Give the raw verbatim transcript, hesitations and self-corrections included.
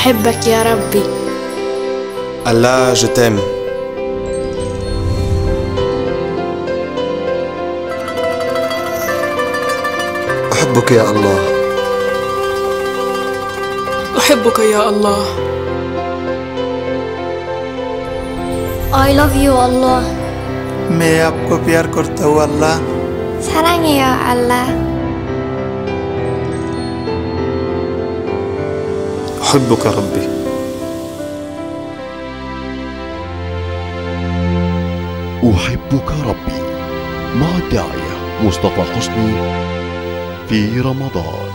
أحبك يا ربي. الله je t'aime. أحبك يا الله. أحبك يا الله. I love you Allah. मैं आपको प्यार करता हूँ अल्लाह. 사랑해요 Allah. أحبك ربي. أحبك ربي مع الداعية مصطفى حسني في رمضان.